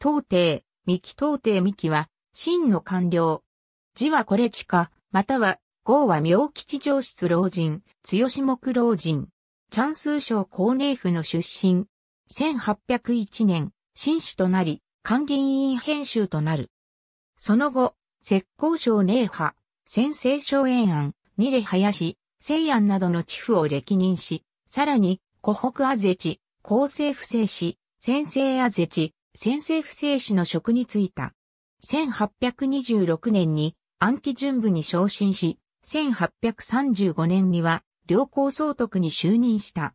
東帝、三木東帝三木は、秦の官僚。字はこれちか、または、号は妙吉上室老人、強目老人。甘肃省高寧府の出身。1801年、進士となり、官銀院編修となる。その後、浙江省寧波、陝西省延安、仁連林、西安などの知府を歴任し、さらに、湖北あぜち、広西府政使、陝西あぜち、陝西府政使の職に就いた。1826年に安徽巡撫に昇進し、1835年には両校総督に就任した。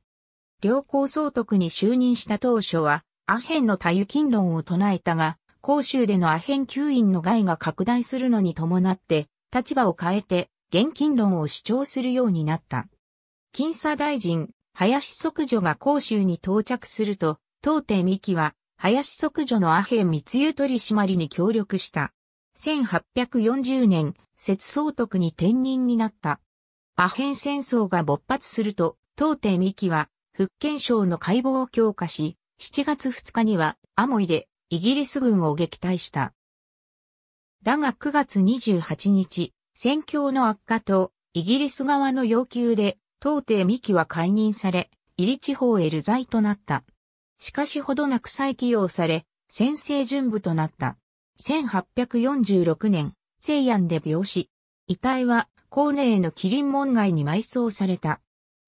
両校総督に就任した当初は、アヘンの多喩金論を唱えたが、広州でのアヘン吸引の害が拡大するのに伴って、立場を変えて、現金論を主張するようになった。金砂大臣、林則助が広州に到着すると、東帝三木は、林則助のアヘン密輸取締りに協力した。1840年、摂総督に転任になった。アヘン戦争が勃発すると、東帝三木は、福建省の海防を強化し、7月2日には、アモイで、イギリス軍を撃退した。だが9月28日、戦況の悪化と、イギリス側の要求で、東帝三木は解任され、伊利地方へ流罪となった。しかしほどなく再起用され、陝西巡撫となった。1846年、西安で病死。遺体は、高寧の麒麟門外に埋葬された。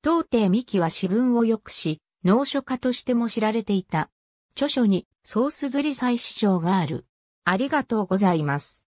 東帝三木は詩文を良くし、農書家としても知られていた。著書に、草硯採詩抄がある。ありがとうございます。